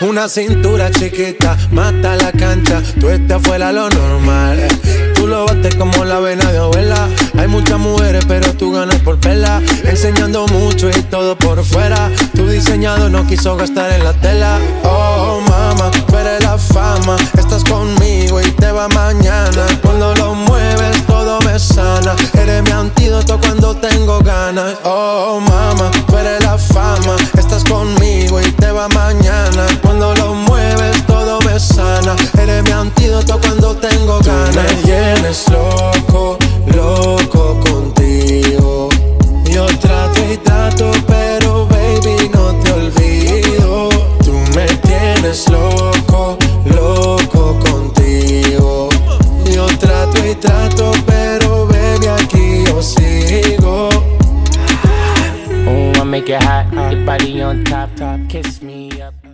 Una cintura chiquita, mata la cancha. Tú estás fuera lo normal. Tú lo bates como la vena de abuela. Hay muchas mujeres, pero tú ganas por vela. Enseñando mucho y todo por fuera. Tu diseñado no quiso gastar en la tela. Oh, mama, tú eres la fama. Estás conmigo y te va mañana. Cuando lo mueves todo me sana. Eres mi antídoto cuando tengo ganas. Oh, mama, tú eres la fama. Estás conmigo y te va mañana. Cuando lo mueves todo me sana. Eres mi antídoto cuando tengo ganas. Tú me tienes loco, loco contigo. Yo trato y trato, pero baby no te olvido. Tú me tienes loco, loco contigo. Yo trato y trato, pero baby aquí yo sigo. Oh, I make it hot, your body on top, kiss me up.